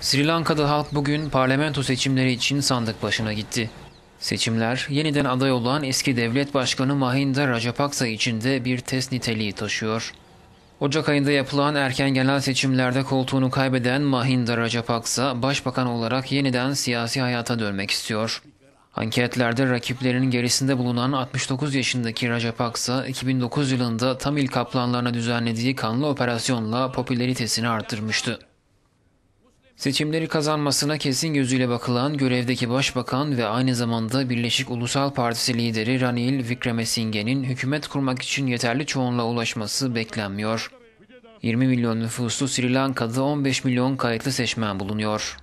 Sri Lanka'da halk bugün parlamento seçimleri için sandık başına gitti. Seçimler yeniden aday olan eski devlet başkanı Mahinda Rajapaksa için de bir test niteliği taşıyor. Ocak ayında yapılan erken genel seçimlerde koltuğunu kaybeden Mahinda Rajapaksa, başbakan olarak yeniden siyasi hayata dönmek istiyor. Anketlerde rakiplerinin gerisinde bulunan 69 yaşındaki Rajapaksa, 2009 yılında Tamil Kaplanlarına düzenlediği kanlı operasyonla popülaritesini arttırmıştı. Seçimleri kazanmasına kesin gözüyle bakılan görevdeki başbakan ve aynı zamanda Birleşik Ulusal Partisi lideri Ranil Wickremesinghe'nin hükümet kurmak için yeterli çoğunluğa ulaşması beklenmiyor. 20 milyon nüfuslu Sri Lanka'da 15 milyon kayıtlı seçmen bulunuyor.